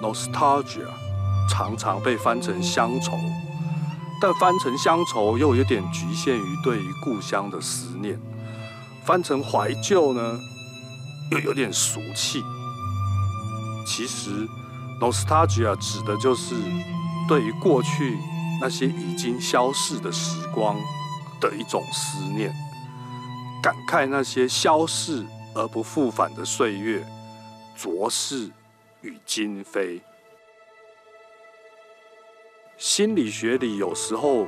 nostalgia 常常被翻成乡愁，但翻成乡愁又有点局限于对于故乡的思念，翻成怀旧呢，又有点俗气。其实 nostalgia 指的就是对于过去那些已经消逝的时光的一种思念，感慨那些消逝而不复返的岁月，浊世与今非。心理学里有时候，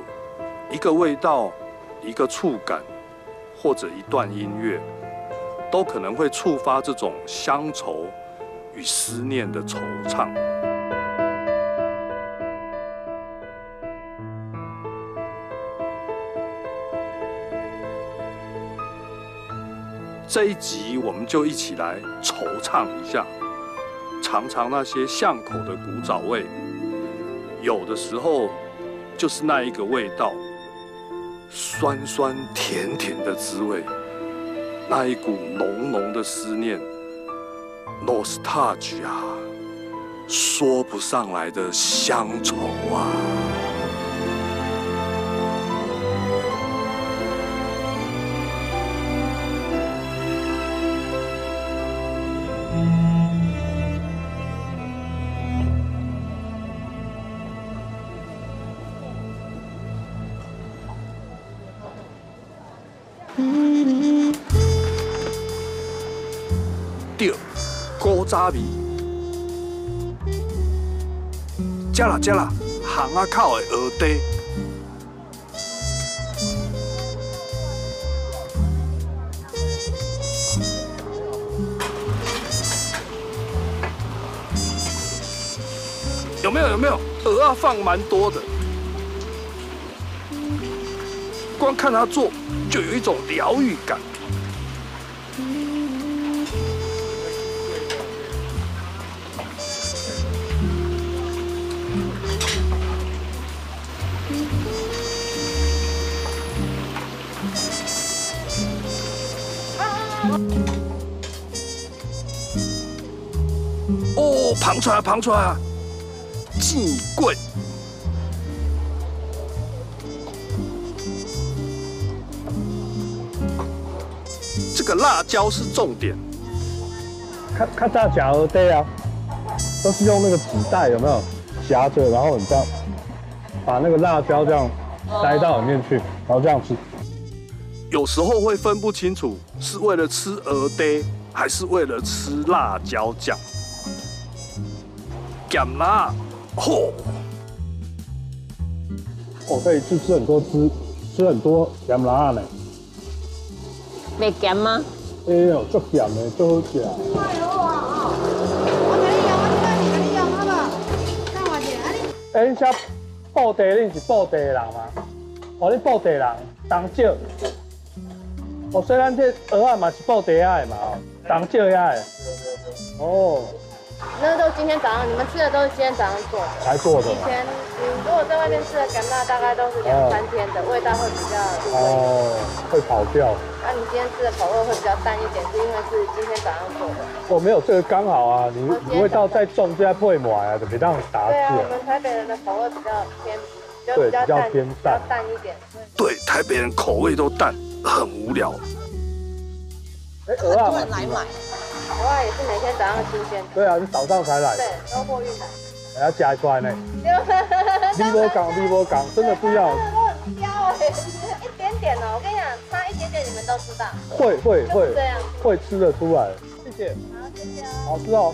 一个味道、一个触感，或者一段音乐，都可能会触发这种乡愁与思念的惆怅。 这一集我们就一起来惆怅一下，尝尝那些巷口的古早味，有的时候就是那一个味道，酸酸甜甜的滋味，那一股浓浓的思念 ，nostalgia 啊，说不上来的乡愁啊。 沙味，吃啦吃啦，巷仔口的蚵嗲，有没有？蚵啊放蛮多的，光看它做就有一种疗愈感。 旁出来啊！金棍，这个辣椒是重点。看大家蚵嗲啊，都是用那个纸袋有没有夹着，然后你这样把那个辣椒这样塞到里面去，然后这样吃。有时候会分不清楚是为了吃蚵嗲，还是为了吃辣椒酱。 咸辣，嚯！我可以去吃很多吃很多咸辣呢。没咸吗？哎呦，足咸的，足好食。哎，恁遐布袋，恁是布袋人吗？哦，恁布袋人，东少。哦，所以咱这蚵仔嘛是布袋遐的嘛，哦，东少遐的。哦。 那都是今天早上，你们吃的都是今天早上做的。以前你如果在外面吃的干辣，大概都是2、3天的，味道会比较哦，会跑掉。那你今天吃的口味会比较淡一点，是因为是今天早上做的。我没有这个刚好啊，你味道再重就要配抹啊，就别让打字。对啊，我们台北人的口味比较偏，比较淡一点。对，台北人口味都淡，很无聊。哎，很多人来买。 偶尔也是每天早上新鲜的。对啊，是早上才来。对，都货运来。还要加一块呢。微波港，真的不要。一点点哦，我跟你讲，差一点点你们都知道。会这样。会吃得出来。谢谢。好，谢谢哦。好吃哦。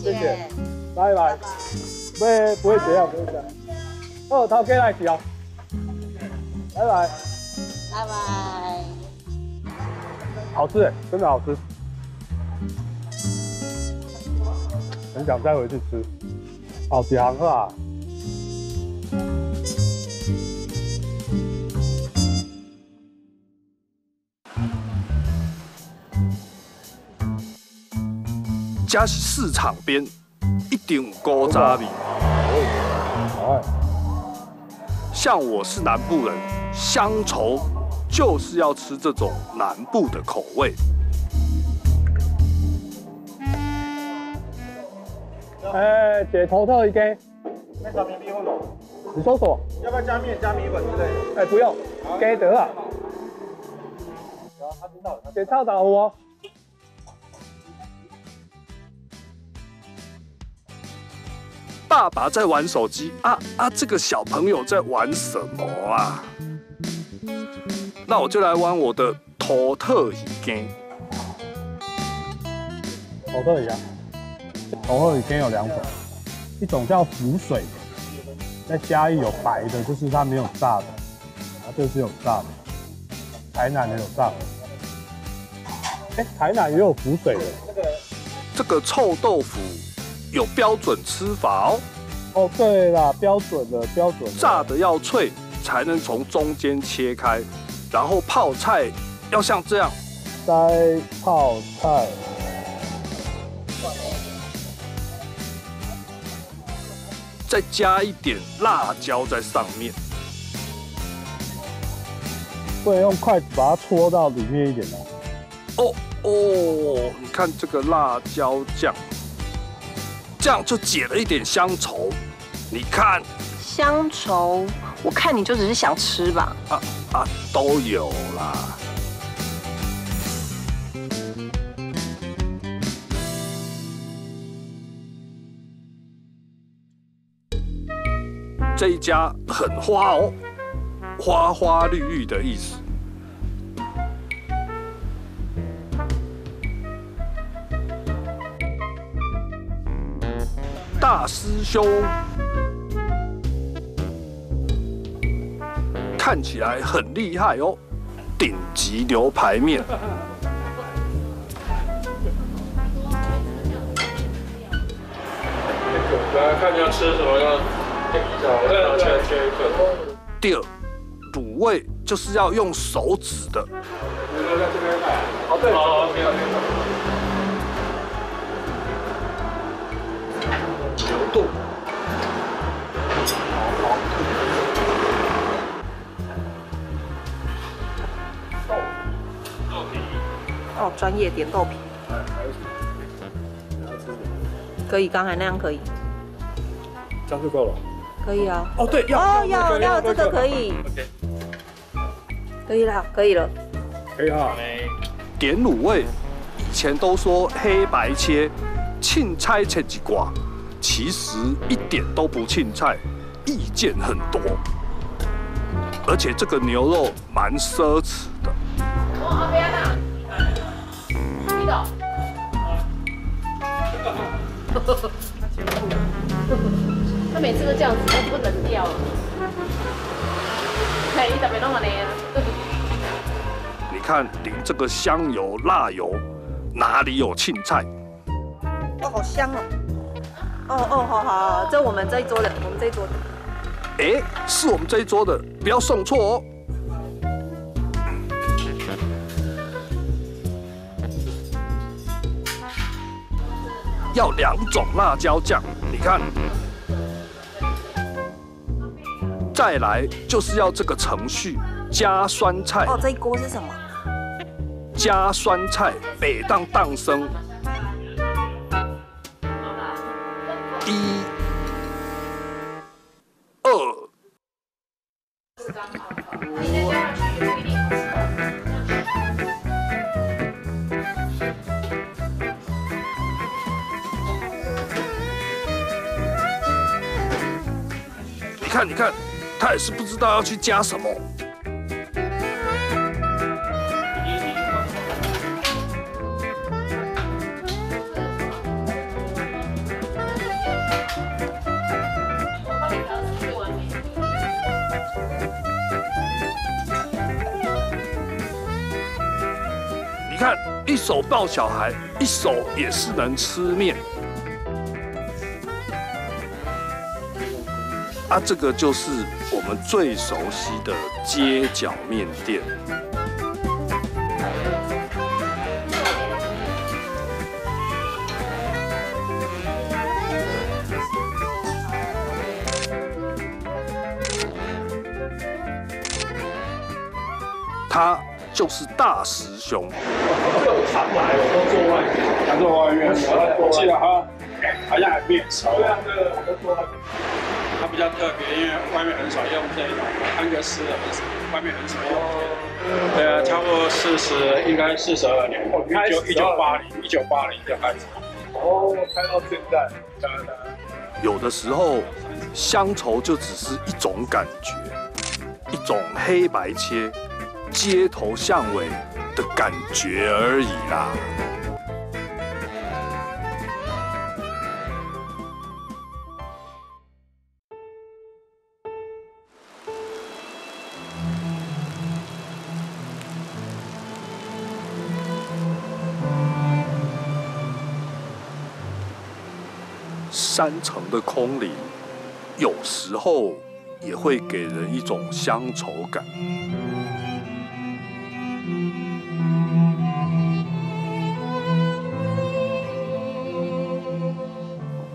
谢谢。拜拜。不会这样，不会这样。哦，头家来吃哦。拜拜。拜拜。好吃哎，真的好吃。 很想再回去吃，好香啊！这是市场边，一定有古早味。像我是南部人，乡愁就是要吃这种南部的口味。哎，姐头特一根。那小棉币会吗？你说什么？要不要加面、加米粉之类的？哎，不用，给得了。他知道了，姐超打我。 爸爸在玩手机啊！这个小朋友在玩什么啊？那我就来玩我的头特鱼竿。头特鱼啊，头特鱼竿有两种，一种叫浮水的，在嘉义有白的，就是它没有炸的，啊，这是有炸的。台南也有炸的，哎，台南也有浮水的。这个臭豆腐。 有标准吃法哦。哦，对啦，标准的。炸的要脆，才能从中间切开，然后泡菜要像这样。塞泡菜。再加一点辣椒在上面。不能用筷子把它戳到里面一点哦。哦，你看这个辣椒酱。 这样就解了一点乡愁，你看乡愁，我看你就只是想吃吧。都有啦。这一家很花哦，花花绿绿的意思。 大师兄，看起来很厉害哦，顶级牛排面。大家看要吃什么，要定一下，要切一份。第二，卤味就是要用手指的。你们在这边摆。哦，对，好，没有没有。 哦，专业点豆皮，可以，刚才那样可以，这样就够了，可以啊。哦，对，要这个可以，可以了。点卤味，以前都说黑白切，青菜切几挂，其实一点都不青菜，意见很多，而且这个牛肉蛮奢侈的。 他每次都这样子，都不能掉了。你怎么弄的呢？你看淋这个香油、辣油，哪里有青菜？哦，好香哦！好，这我们这一桌的，哎，是我们这一桌的，不要送错哦。 要两种辣椒酱，你看，再来就是要这个程序加酸菜。哦，这一锅是什么？加酸菜，北当当生。1、2。你看，他也是不知道要去加什么。你看，一手抱小孩，一手也是能吃面。 啊，这个就是我们最熟悉的街角面店。他就是大师兄。我常来，我都做外面，还做外面，我记得啊。好像还没有熟。对啊，对啊，它比较特别，因为外面很少用这种，安格斯的很少，外面很少用。对啊，超过40，应该42年，1980就开始。哦，开到现在。有的时候，乡愁就只是一种感觉，一种黑白切、街头巷尾的感觉而已啦。 山城的空灵，有时候也会给人一种乡愁感。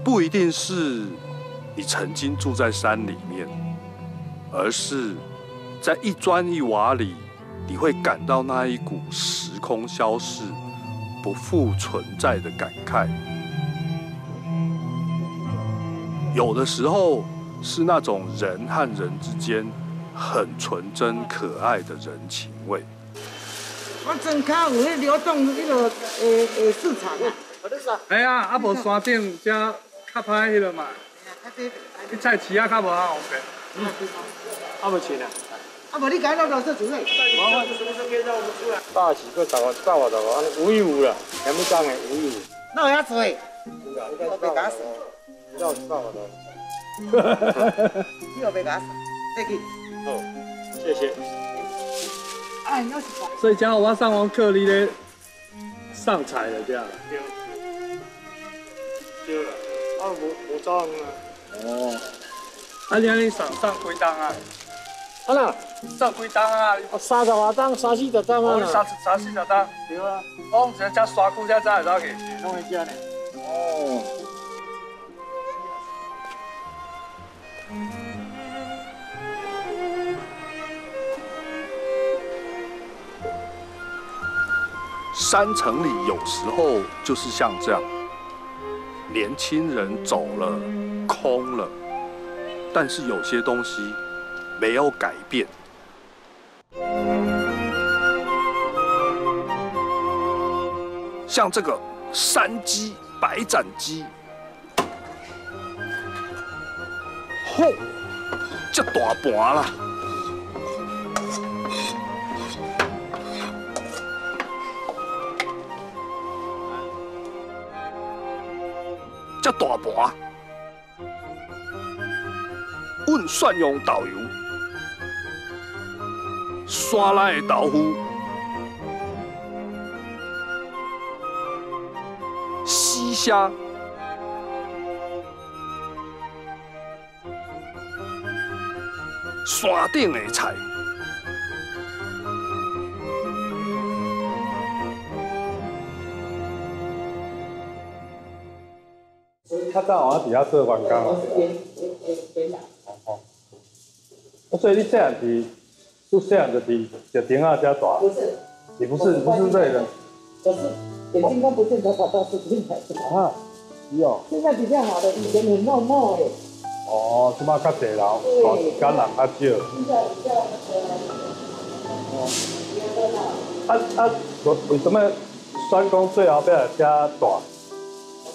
不一定是你曾经住在山里面，而是在一砖一瓦里，你会感到那一股时空消逝、不复存在的感慨。 有的时候是那种人和人之间很纯真可爱的人情味。我真卡有迄流动迄落市场啊。哎呀，啊无山顶才较歹迄落嘛。你菜市啊较无啊方便。嗯。啊无钱啊。啊无你改到老师厝内。麻烦什么时候介绍我们出来？80个、10个、15个，安尼515啦，全部涨的515。那我要吃诶。我被打死。 要吃饭了，你要被打死，再给。哦，谢谢。哎，要吃饭。所以讲，我上完课你咧上菜了，这样。对了，啊无涨啊。哦。啊，你安尼上几档啊？啊啦，上几档啊？30多档，30-40档啊。哦，30-40档。对啊。我们只只刷股只才会到去。弄会起来呢。哦。 山城里有时候就是像这样，年轻人走了，空了，但是有些东西没有改变。像这个山鸡、白斩鸡。 吼，这大盘啦！这大盘，阮选用豆油，山内的豆腐，西虾。 山顶的菜，较早我伫遐做员工。哦哦。所以你细汉伫，你细汉就伫石亭啊遮大。不是。你不是你不是这里人。我是眼睛看不见，头发到处乱跑。啊，是哦。现在比较好了，以前很闹闹的。 哦，即摆较济人，哦，家人较少。哦。啊，为什么选讲最后边遮大？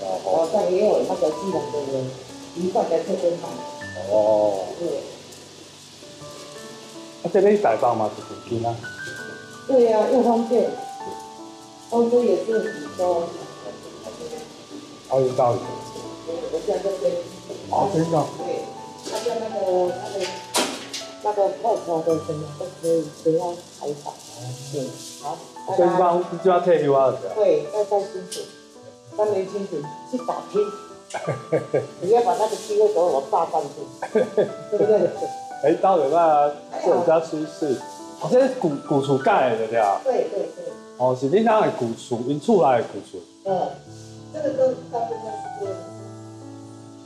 哦，但也有那个基隆的人，一块在这边卖。哦。对。啊，这边台北嘛是附近啊。对呀，又方便。欧洲也是很多。哦，有道理。我现在这边。 哦，真的。对，他叫那个泡泡的什么都可以，只要采访。对，好。所以帮就要退休啊，对。对，要带薪水，当年薪水去打拼，你要把那个机会给我大半度，对不对？哎，当然啦，这人家出事，好像是古厝盖的对啊。对对对。哦，是恁家的古厝，因厝内的古厝。嗯，这个都大部分是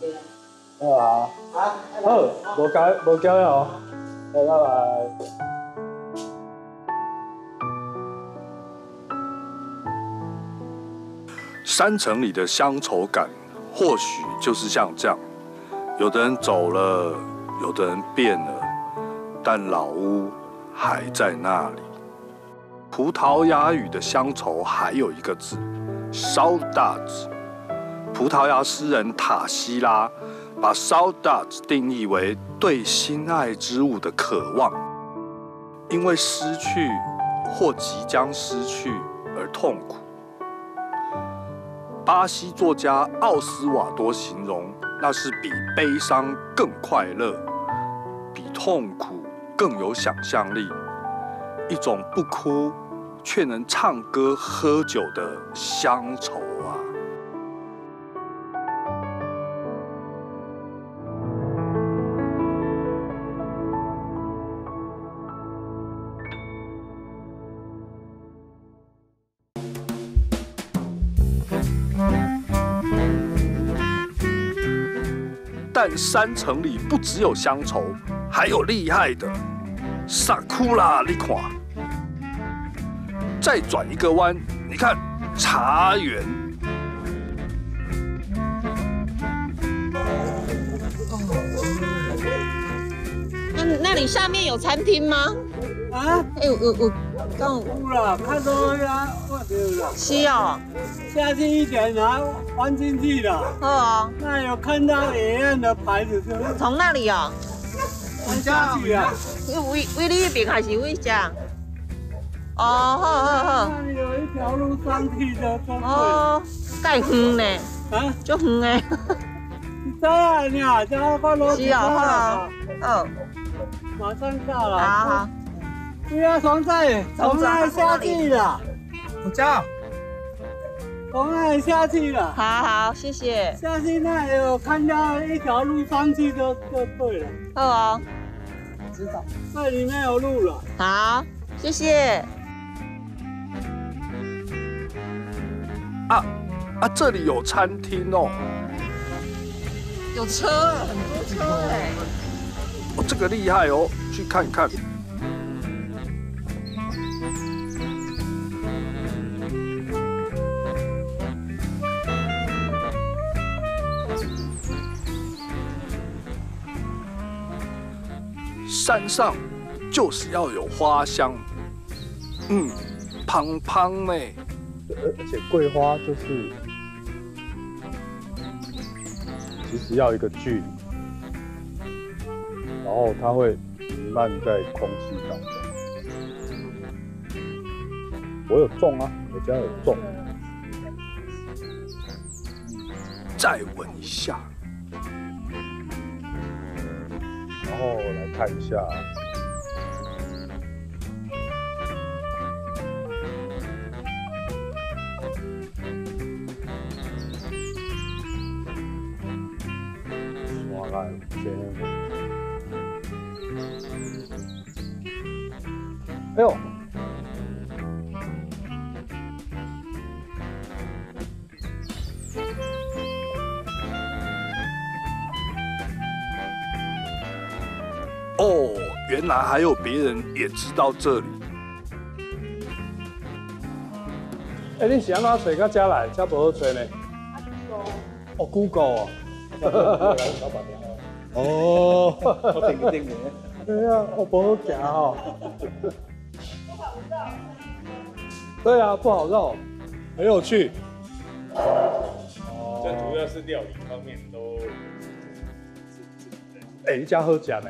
对的。对啊。好，好，无交了，拜拜。 山城里的乡愁感，或许就是像这样，有的人走了，有的人变了，但老屋还在那里。葡萄牙语的乡愁还有一个字 ，saudade。葡萄牙诗人塔西拉把 saudade 定义为对心爱之物的渴望，因为失去或即将失去而痛苦。 巴西作家奥斯瓦多形容，那是比悲伤更快乐，比痛苦更有想象力，一种不哭却能唱歌喝酒的乡愁啊。 但山城里不只有乡愁，还有厉害的萨库拉你看，再转一个弯，你看茶园。那里下面有餐厅吗？啊？哎，有。有啦，看到呀，我有啦。是哦。下去一点啊。 搬进去了，哦，那有看到野岸的牌子是不是？从那里哦，往家去啊？为你一边还是为家？哦，好。那里有一条路上去的，真哦，介远呢？啊，足远的。在啊，你啊，在我楼梯上了。哦，马上到了。好。对啊，从这下去了。我家。 我们下去了，好，谢谢。下去那有看到一条路上去就对了。好哦，知道。那里面有路了。好，谢谢。啊，这里有餐厅哦。有车，很多车哎。哦，这个厉害哦，去看一看。 山上就是要有花香，嗯，胖胖呢，而且桂花就是其实要一个距离，然后它会弥漫在空气当中。我有种啊，我家有种。再闻一下。 然后来看一下，哇啦，天！哎呦，哦，原来还有别人也知道这里。哎，你是安怎找到这来？这不好找呢。哦 ，Google 哦。哦，我定你。对啊，我不好行哦。不好绕。对啊，不好绕，很有趣。这主要是料理方面都。哎，你家好食呢？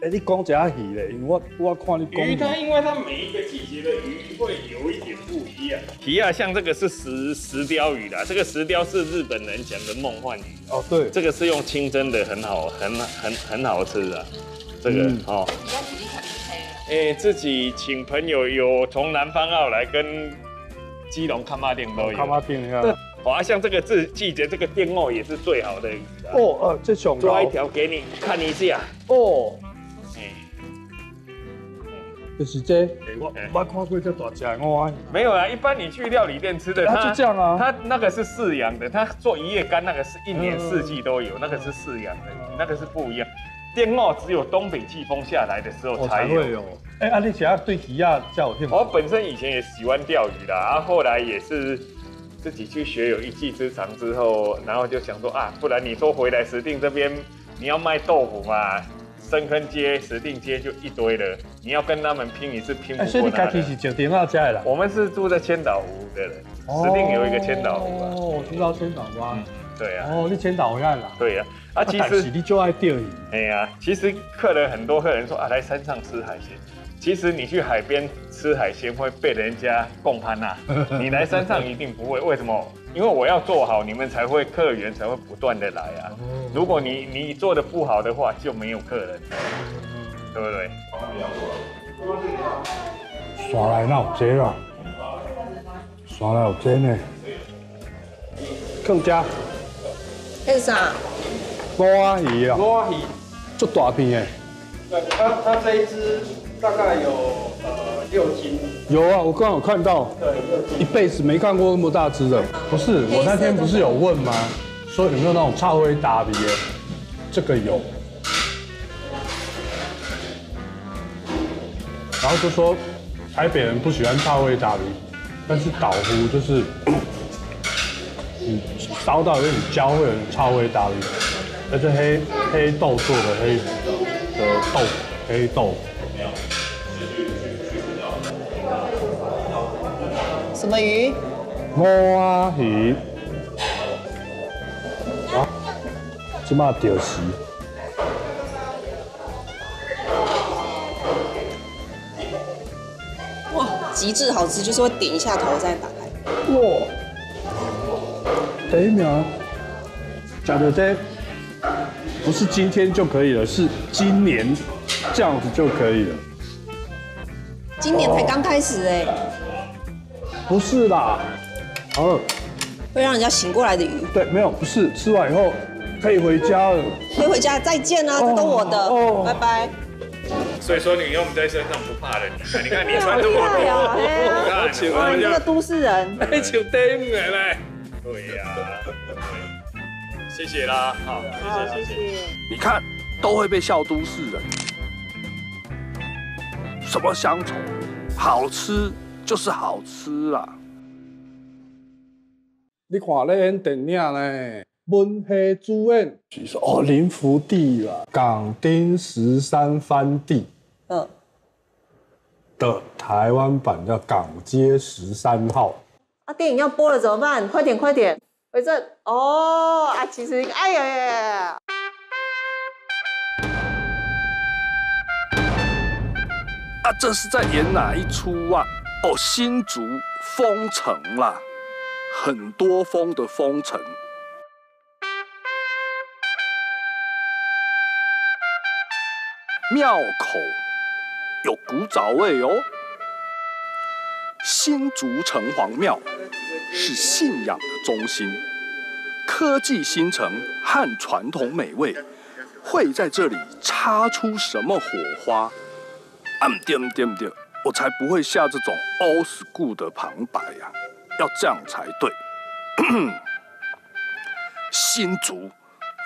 哎，你讲一下鱼嘞，因为我看你讲鱼，它因为它每一个季节的鱼会有一点不一样。皮啊，像这个是石鲷鱼啦，这个石鲷是日本人讲的梦幻鱼哦，对，这个是用清蒸的，很好，很好吃啊。这个哦，哎，自己请朋友有从南方澳来跟基隆崁仔顶都有。崁仔顶啊，好，像这个季节这个电鲈也是最好的鱼了。哦，这种抓一条给你看一下。哦，就是这，我看过这大只鲈。没有啊，一般你去料理店吃的，它就这样啊。它那个是饲养的，它做一夜干那个是一年四季都有，那个是饲养的，那个是不一样。 电鲈只有东北季风下来的时候才会有。哎，啊，你想要对鱼啊叫我听。我本身以前也喜欢钓鱼啦，啊，后来也是自己去学有一技之长之后，然后就想说啊，不然你说回来石碇这边你要卖豆腐嘛，深坑街、石碇街就一堆了，你要跟他们拼你是拼不过。所以你家庭是九鼎澳家的啦。我们是住在千岛湖的人，石碇有一个千岛湖啊。哦，我知道千岛湖啊。 对啊，哦，你千岛湖岸啦。对呀，啊，其实你就爱钓鱼。哎呀，其实很多客人说啊，来山上吃海鲜。其实你去海边吃海鲜会被人家共攀呐，你来山上一定不会。为什么？因为我要做好，你们才会客源才会不断的来啊。如果你做的不好的话，就没有客人，对不对？耍来那有这啦，耍来有这呢，更加。 是啥？鱸鱼啊！鱸鱼，足大片诶。对，它这一只大概有6斤。有啊，我刚好看到。对，6斤。一辈子没看过那么大只的。不是，我那天不是有问吗？说有没有那种超会打的？这个有。然后就说台北人不喜欢超会打的，但是岛湖就是。 烧到有点焦，会有点超味大的，那是黑豆做的黑豆。什么鱼？鱸鱼。啊，这嘛钓食。哇，极致好吃，就是会点一下头再打开。哇。 等一秒，讲的这不是今天就可以了，是今年这样子就可以了。今年才刚开始哎，不是啦，哦，会让人家醒过来的鱼。对，没有，不是，吃完以后可以回家了。可以回家，再见啊，这都我的，拜拜。所以说你用在身上不怕人，你看你穿这么多，我们这个都市人，哎，求对不对？ 对呀、啊，谢谢啦，好，谢谢谢谢。你看，都会被笑都市人。什么乡愁，好吃就是好吃啦。你看那演电影呢，文黑主演，据说哦林福地啦，港町13番地，嗯，的台湾版叫《港街13号》。 啊，电影要播了怎么办？快点，快点！伟正，哦啊，其实，哎呀呀！啊，这是在演哪一出啊？哦，新竹封城啦，很多封的封城。庙口有古早味哦。 新竹城隍庙是信仰的中心，科技新城和传统美味会在这里擦出什么火花？对不对？我才不会下这种 old school 的旁白呀、啊，要这样才对。新竹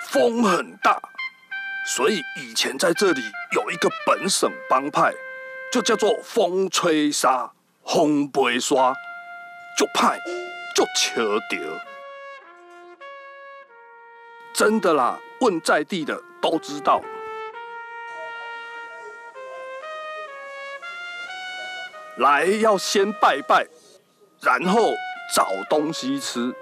风很大，所以以前在这里有一个本省帮派，就叫做风吹沙。 风袂沙，足歹，足笑着。真的啦，问在地的都知道。来要先拜拜，然后找东西吃。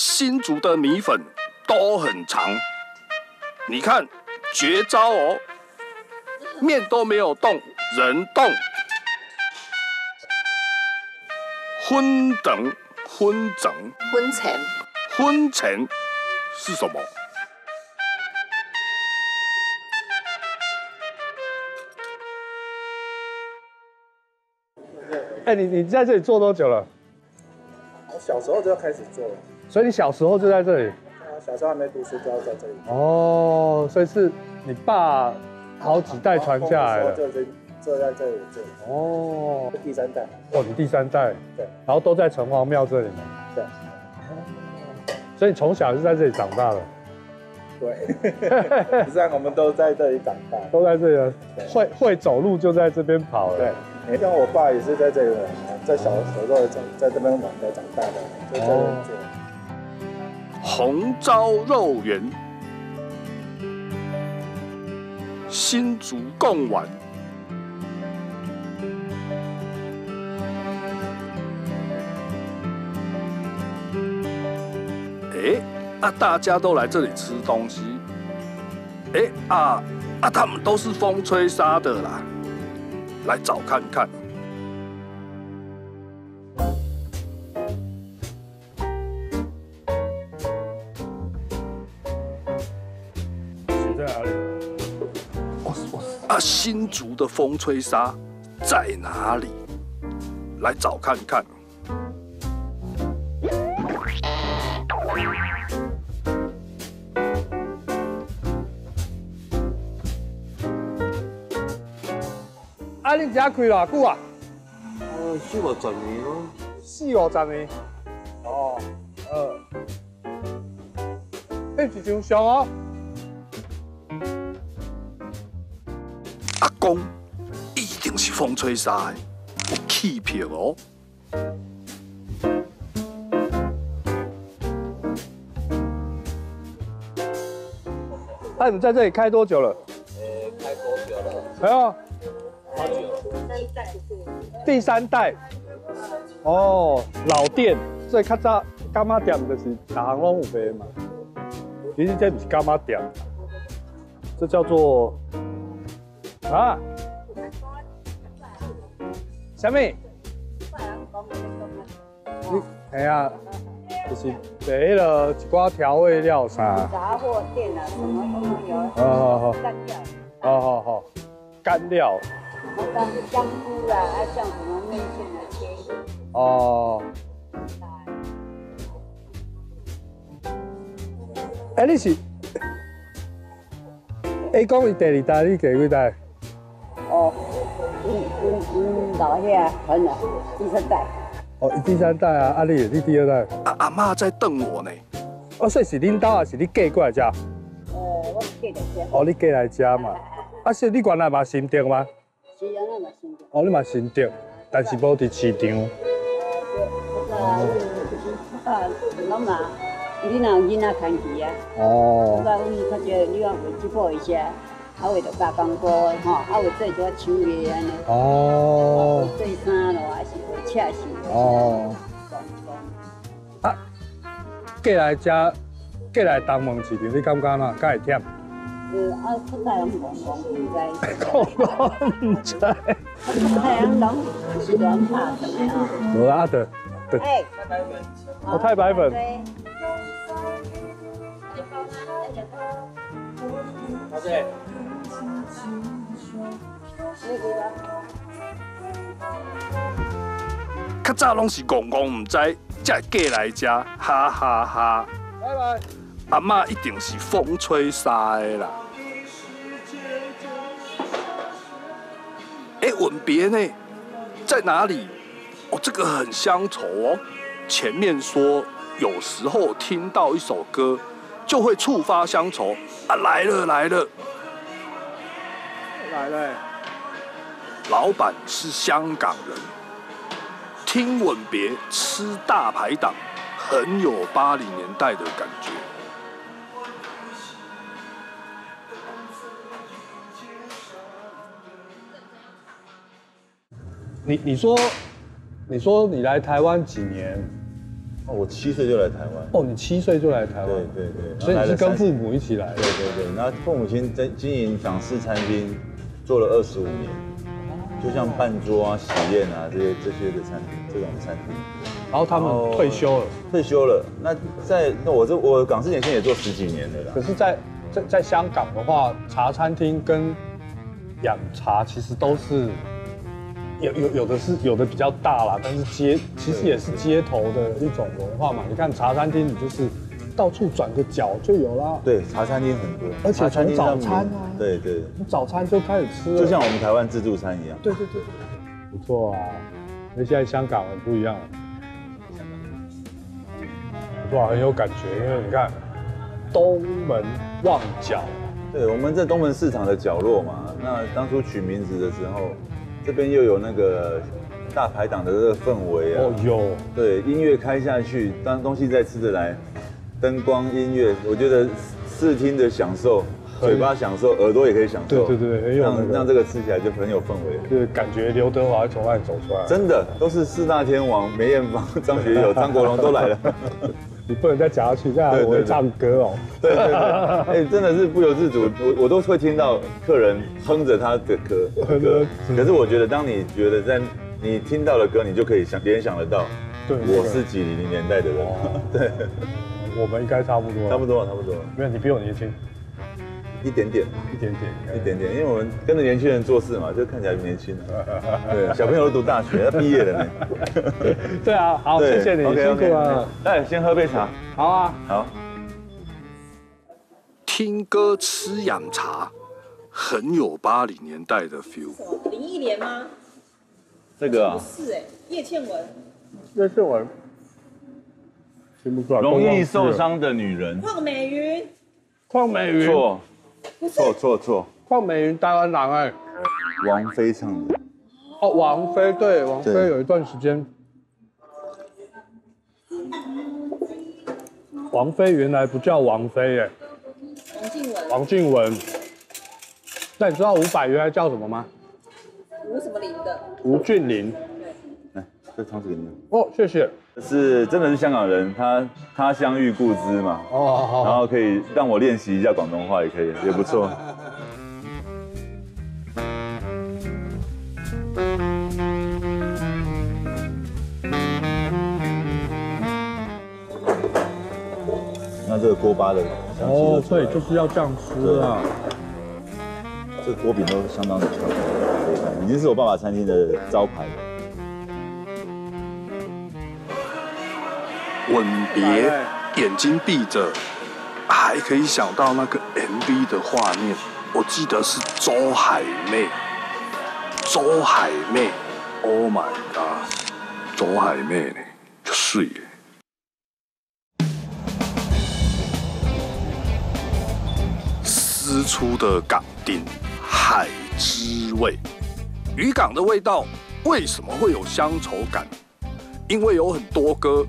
新竹的米粉都很长，你看绝招哦，面都没有动，人动，婚前是什么？哎，你在这里做多久了？我小时候就开始做了。所以你小时候就在这里？小时候还没读书就要在这里。哦，所以是你爸好几代传下来了。坐在这里做哦，第三代哦，你第三代对，然后都在城隍庙这里嘛，对，所以你从小是在这里长大的，对，实际上我们都在这里长大，都在这里，会走路就在这边跑了，对，像我爸也是在这里，在小时候在这边玩的长大的，就在这里做红糟肉圆，新竹贡丸。 大家都来这里吃东西，他们都是风吹沙的啦，来找看看。写在哪里？啊，新竹的风吹沙在哪里？来找看看。 啊！你家开偌久啊？4、50年咯。4、50年。哦，迄一张相哦。阿公一定是风吹沙的，有气魄哦。啊，你在这里开多久了？开多久了？没有。 第三代，哦，老店，所以较早干妈店就是大巷拢有卖嘛。其实这不是干妈店，这叫做啊，什么？你哎呀，就是卖了一挂调味料啥。杂货店啊，什么都有。哦好好。干料。哦好好，干料。 当是香菇啦，还像什么面线啊、切片。哦。哎，你是？哎，讲伊第二代，你第几代？哦，阮老遐很老，第三代。哦，第三代啊，啊你第二代。阿嬷在瞪我呢。哦，所以是恁家还是你嫁过来家？我嫁来家。哦，你嫁来家嘛？啊，所以你原来嘛新店吗？ 哦，你嘛新店，但是无伫市场。老妈，你那囡仔看起啊？哦。我阮看起，你讲回去报一下，啊为着加工过吼，啊为做一寡手艺安尼。哦。做衫咯，还是做车是。哦。啊，过来遮，过来东门市场，你感觉哪？敢会忝？ 啊，出太阳公公唔知，出太阳公是乱拍的啊。无啊，对对。哎，太白粉。哦，太白粉。好的。较早拢是公公唔知，才会过来吃，哈哈哈。拜拜。 阿嬷一定是风吹沙的啦！哎，吻别呢，在哪里？哦，这个很乡愁哦。前面说有时候听到一首歌，就会触发乡愁啊！来了！老板是香港人，听吻别吃大排档，很有80年代的感觉。 你说你来台湾几年？我7岁就来台湾。哦，你7岁就来台湾？对。所以你是跟父母一起来的？对。那父母亲在经营港式餐厅，做了25年。就像办桌啊、喜宴啊这些的餐厅，这种餐厅。然后他们退休了，那我港式点心也做10几年了啦。可是在香港的话，茶餐厅跟养茶其实都是。 有的比较大啦，但是其实也是街头的一种文化嘛。你看茶餐厅，你就是到处转个角就有啦。对，茶餐厅很多，而且从早餐啊，对，从早餐就开始吃了，就像我们台湾自助餐一样。对，不错啊。那现在香港很不一样了，不错、啊，很有感觉。因为你看东门旺角，对，我们在东门市场的角落嘛。那当初取名字的时候。 这边又有那个大排档的这个氛围啊，哦有，对，音乐开下去，当东西再吃得来，灯光音乐，我觉得视听的享受，嘴巴享受，耳朵也可以享受，对，很有让这个吃起来就很有氛围，对，感觉刘德华从那里走出来，真的都是4大天王梅艳芳、张学友、张国荣都来了，你不能再讲下去，这样我会唱歌哦，对，真的是不由自主，我都会听到客人哼着他的歌，可是我觉得，当你觉得在你听到的歌，你就可以联想得到，对，我是90年代的人，对，我们应该差不多了，没有，你比我年轻。 一点点，因为我们跟着年轻人做事嘛，就看起来年轻了。对，小朋友都读大学，要毕业了呢。对啊，好，谢谢你，辛苦了。哎，先喝杯茶。好啊，好。听歌吃养茶，很有80年代的 feel。01年吗？这个啊，是哎，叶倩文，听不出来。容易受伤的女人，邝美云。错，邝美云台湾人哎，王菲唱的。哦，王菲对，王菲有一段时间。王菲原来不叫王菲哎，王靖雯。那你知道伍佰原来叫什么吗？吴什么林的？吴俊霖。对，来，这汤匙给你。哦，谢谢。 是，真的是香港人，他乡遇故知嘛，哦，然后可以让我练习一下广东话，也可以，也不错。那这个锅巴的香气，哦，对，就是要这样吃啊。这锅饼都相当的漂亮，已经是我爸爸餐厅的招牌了。 吻别，眼睛闭着，还可以想到那个 MV 的画面。我记得是周海媚 ，Oh my god， 周海媚呢，就睡耶。丝出的港町，海之味，渔港的味道为什么会有乡愁感？因为有很多歌。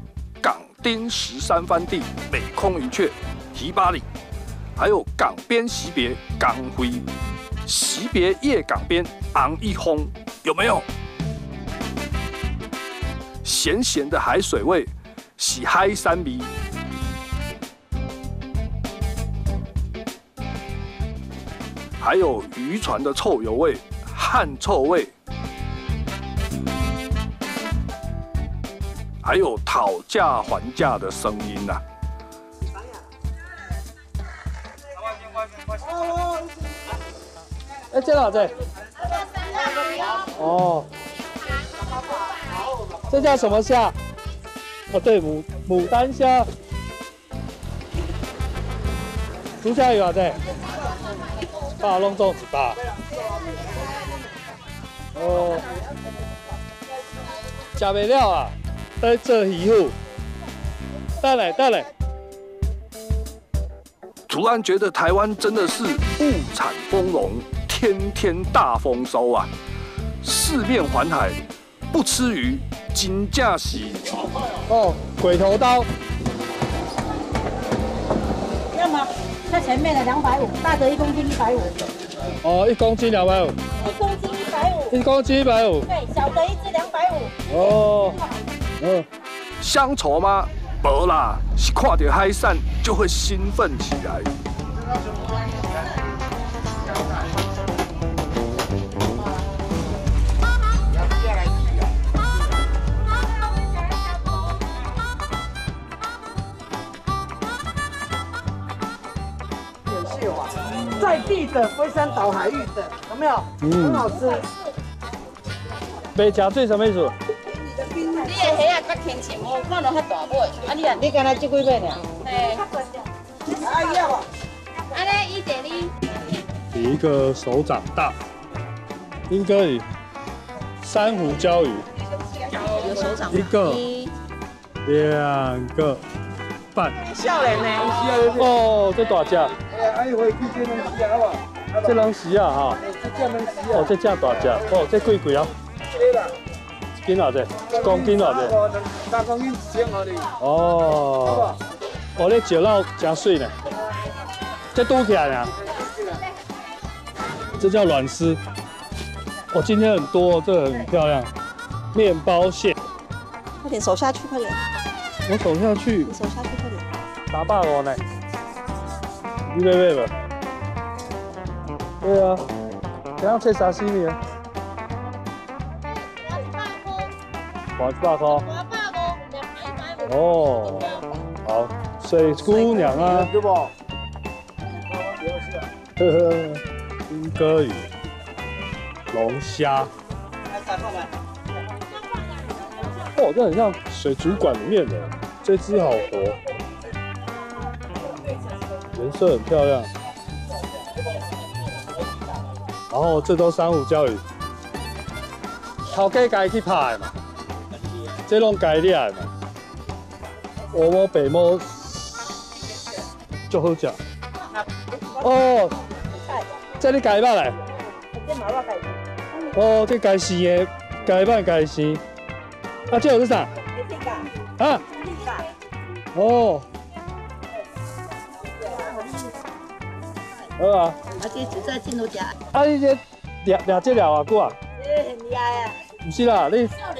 丁13番地、北空云雀、提巴里，还有港边惜别、港灰、惜别夜港边、昂一轰，有没有？咸咸的海水味，喜嗨三米。还有渔船的臭油味、汗臭味。 还有讨价还价的声音呐、啊！哎，这老子。哦。这叫什么虾？哦，对，牡丹虾。竹虾有啊，对。把弄重几把。哦。吃不了啊！ 在这以后，带来。突然觉得台湾真的是物产丰隆，天天大丰收啊！四面环海，不吃鱼，金价喜。哦，鬼头刀。要么在前面的250，大的1公斤150。哦，1公斤250。1公斤150。1公斤150。对，小的1只250。哦。 嗯，乡愁吗？没啦，是看到海产就会兴奋起来。在地的龟山岛海域的，有没有？很好吃。白吃水什么意思？你的虾啊，较轻轻，无看到遐大尾。啊，你啊，你敢那这几尾尔？嘿。啊，伊啊无？啊嘞，伊这里。比一个手掌大，应该珊瑚礁鱼。有手掌。一个，两个。 笑脸呢？哦，这大只。哎，我会去这龙虾哇。这龙虾啊哈。哦，这只大只，哦，这贵贵啊。几多钱？一公斤多少钱？3公斤1,500。哦。哦，你石捞真水呢。这多起来呢。这叫卵丝。哦，今天很多，这很漂亮。面包蟹。快点，手下去，快点。 我走下去，你走下去快点。打爆我呢？你妹妹吧？对啊，然后吃啥西米啊？8块。8块。哦，好，水姑娘啊，对不？呵呵，金哥鱼，龙虾。哦，这很像水族馆里面的。 这只好活，颜色很漂亮。然后这都珊瑚礁鱼，头家家去拍的嘛，这拢家掠的嘛。乌毛白毛，足好食。哦，这你家捌来？哦，这家生的，家捌家生。啊，这有是啥？啊？ 哦，好啊！啊，这就在进入吃。啊，你这两只了啊，久啊？这很厉害啊！不是啦，你。少年，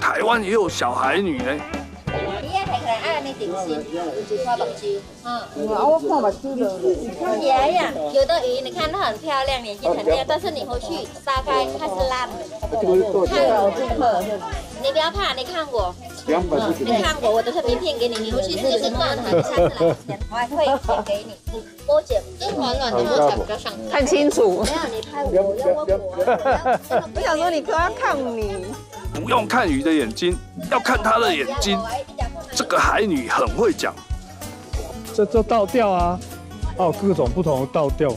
台湾也有小海女呢。你也很可爱，你点心，你看东西，我看嘛吃的。爷呀，有的鱼你看它很漂亮，眼睛很亮，但是你回去撒开它是烂的。你不要怕，你看我。 你看过我的特别片给你，你回去试试看，下次来之前我还会剪给你。波姐，这软软的摸起来比较上手。看清楚。没有你拍我，要我。我想说你哥要看你。不用看鱼的眼睛，要看他的眼睛。这个海女很会讲。这倒吊啊，哦，各种不同的倒吊，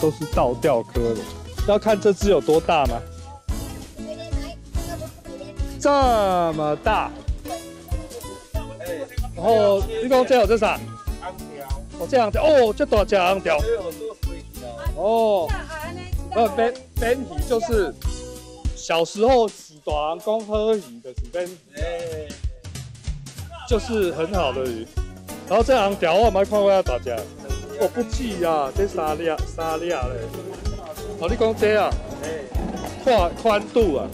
都是倒吊科的。要看这只有多大吗？ 这么大，然后你讲这有这啥？哦，这红条，哦，这大只红条。哦，扁鱼就是小时候许大人讲喝鱼的是扁鱼，就是很好的鱼。然后这红条我蛮看过大只，哦不止啊，这三粒嘞。哦，你讲这啊，宽度啊。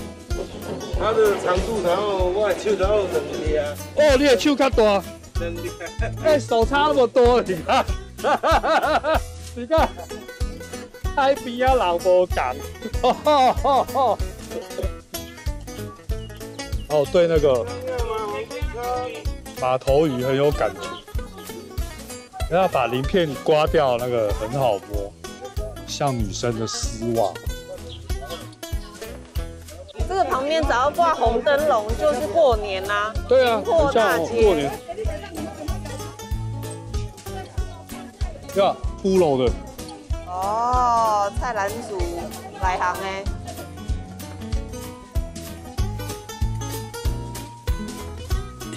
它的长度，然后我的手然后两米啊。哦，你的手较大。两米。哎，手差那么多，你看，你看，海边啊人无同。哦。哦，对那个马头鱼很有感觉。然后把鳞片刮掉，那个很好摸，像女生的丝袜。 这个旁边只要挂红灯笼，就是过年呐。对啊，过大节。过年。呀，骷髅的。哦，菜篮族来行哎。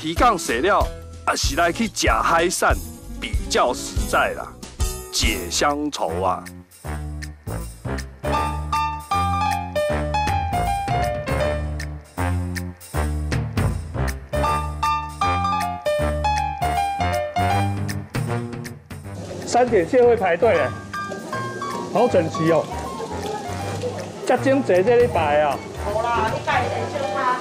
鱼港洗了，啊是来去吃海产，比较实在啦，解乡愁啊。 3点蟹会排队嘞，好整齐哦。才整齐这礼拜啊！无啦，你家己会做它。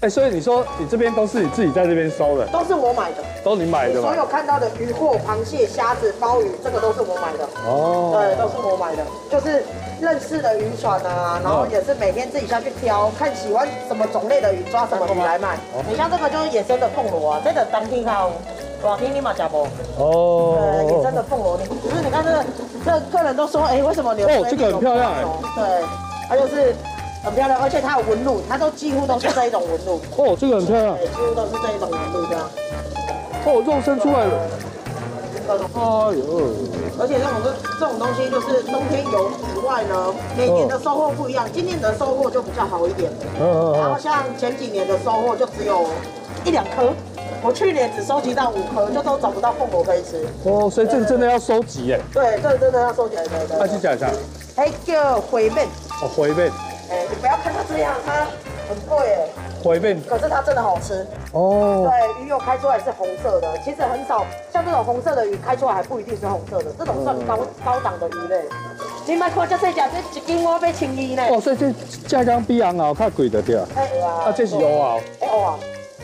哎，所以你说你这边都是你自己在这边收的，都是我买的，都你买的。所有看到的鱼货、螃蟹、虾子、鲍鱼，这个都是我买的。哦，对，都是我买的，就是认识的渔船啊，然后也是每天自己下去挑，看喜欢什么种类的鱼，抓什么鱼来卖。你像这个就是野生的凤螺啊，这个当天烤，哇，天你嘛吃不？哦，野生的凤螺，只是你看这个，这客人都说，哎，为什么你？哦，这个很漂亮哎。对，它就是。 很漂亮，而且它有纹路，它都几乎都是这一种纹路。哦，这个很漂亮。对，几乎都是这一种纹路这样。哦，肉伸出来了。哎呦！而且这种东西就是冬天有以外呢，每年的收获不一样，今年的收获就比较好一点。然后像前几年的收获就只有一两颗，我去年只收集到5颗，就都找不到凤螺可以吃。哦，所以这个真的要收集耶。对，这个真的要收集。对。那去讲一下。哎，叫回面。哦，回面。 哎，你不要看它这样，它很贵哎。回面，可是它真的好吃哦。对，鱼油开出来是红色的，其实很少，像这种红色的鱼开出来还不一定是红色的，这种算高档的鱼类。你买看这细只，这一斤我要1200呢。哦，所以这价格比红螯较贵得对啊。哎呀，啊这是黑螯。哎黑螯，哎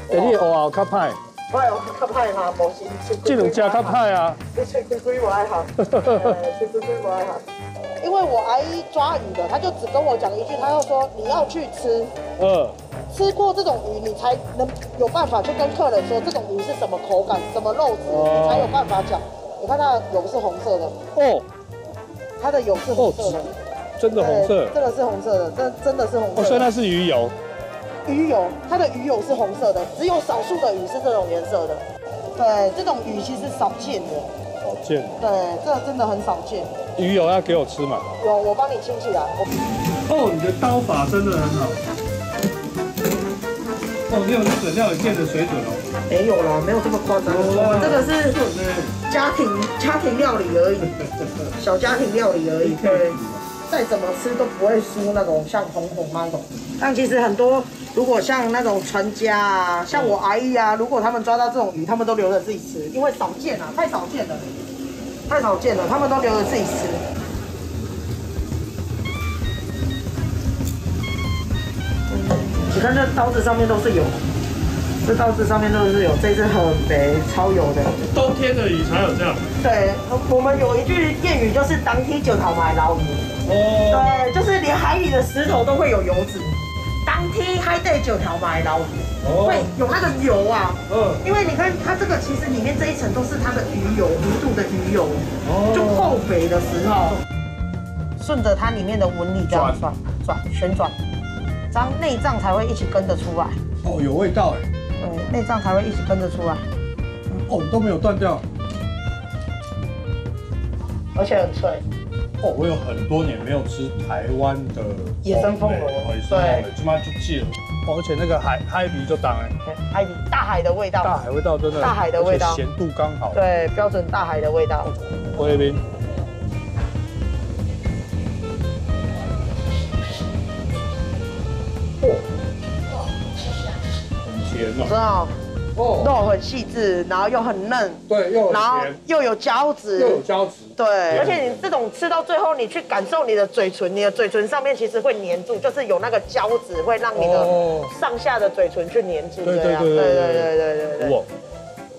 你黑螯较歹。哎呦，较歹哈，无是。这两只较歹啊。你切几几无爱哈，切几几无爱哈。 因为我阿姨抓鱼的，她就只跟我讲一句，她就说你要去吃，吃过这种鱼，你才能有办法去跟客人说这种鱼是什么口感、什么肉质，你才有办法讲。你看它的油是红色的，哦，它的油是红色的，真的红色，这个是红色的，真的是红色。哦，所以那是鱼油，鱼油，它的鱼油是红色的，只有少数的鱼是这种颜色的。对，这种鱼其实少见的。 少见，对，这个真的很少见。鱼油要给我吃嘛？有，我帮你清起来。哦，你的刀法真的很好。哦，你有日本料理店的水准哦。没有啦，没有这么夸张。我们这个是家庭料理而已，小家庭料理而已。对，再怎么吃都不会输那种像红那种。但其实很多，如果像那种船家啊，像我阿姨啊，如果他们抓到这种鱼，他们都留着自己吃，因为少见啊，太少见了。 太少见了，他们都留着自己吃。你看这刀子上面都是油，这刀子上面都是油，这只很肥，超油的。冬天的鱼才有这样。对，我们有一句谚语就是“当天就淘买老鱼”。哦。对，就是连海里的石头都会有油脂。当天还得就淘买老鱼。 会有那个油啊，因为你看它这个其实里面这一层都是它的鱼油，鱼肚的鱼油，就够肥的时候，顺着它里面的纹理这样旋转，这样内脏才会一起跟着出来。哦，有味道哎。对，内脏才会一起跟着出来。哦，都没有断掉，而且很脆。哦，我有很多年没有吃台湾的野生凤螺，对，起码就戒了。 而且那个海皮就当哎，海皮大海的味道，大海味道真的，大海的味道，咸度刚好，对，标准大海的味道。郭一斌，很甜哦，真的哦，肉很细致，然后又很嫩，对，又然后又有胶质，又有胶质，对，而且你这种吃到最后，你去感受你的嘴唇，你的嘴唇上面其实会粘住，就是有那个胶质会让你的上下的嘴唇去粘住，对啊，对。哇，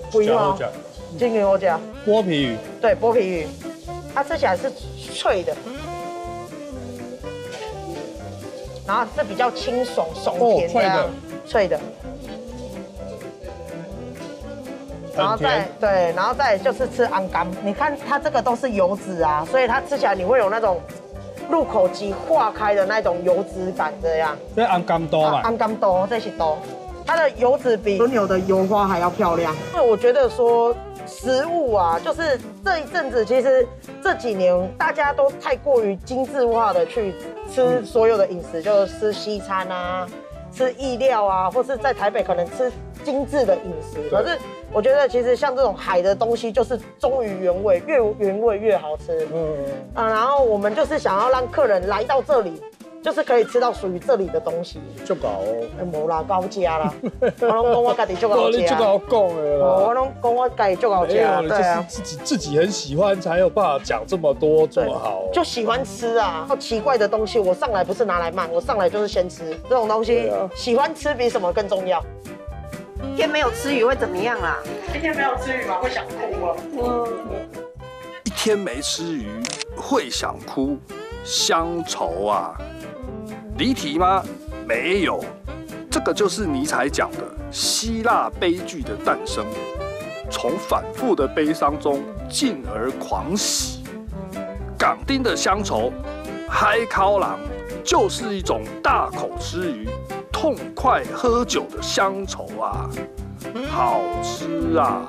不一样，金鱼我讲，剥皮鱼，对，剥皮鱼，它吃起来是脆的，然后是比较清爽爽甜这样，脆的。 然后再就是吃安甘，你看它这个都是油脂啊，所以它吃起来你会有那种入口即化开的那种油脂感这样。这安甘多嘛？安甘多，这些多，它的油脂比牛油的油花还要漂亮。因为我觉得说食物啊，就是这一阵子，其实这几年大家都太过于精致化的去吃所有的饮食，就是吃西餐啊，吃意料啊，或是在台北可能吃。精致的饮食。可是我觉得其实像这种海的东西，就是忠于原味，越原味越好吃。然后我们就是想要让客人来到这里，就是可以吃到属于这里的东西。足夠冇啦，高價啦，我攏講我家己足夠價。你足夠講的啦。我攏講我家己足夠價。對啊，自己很喜歡才有办法講这么多这么好。就喜欢吃啊，奇怪的东西我上来不是拿来卖，我上来就是先吃这种东西。喜欢吃比什么更重要。今天没有吃鱼会怎么样啦？今天没有吃鱼嘛，会想哭啊。一天没吃鱼会想哭，乡愁啊。 离题吗？没有，这个就是尼采讲的希腊悲剧的诞生，从反复的悲伤中进而狂喜。港町的乡愁，嗨靠郎，就是一种大口吃鱼、痛快喝酒的乡愁啊，好吃啊！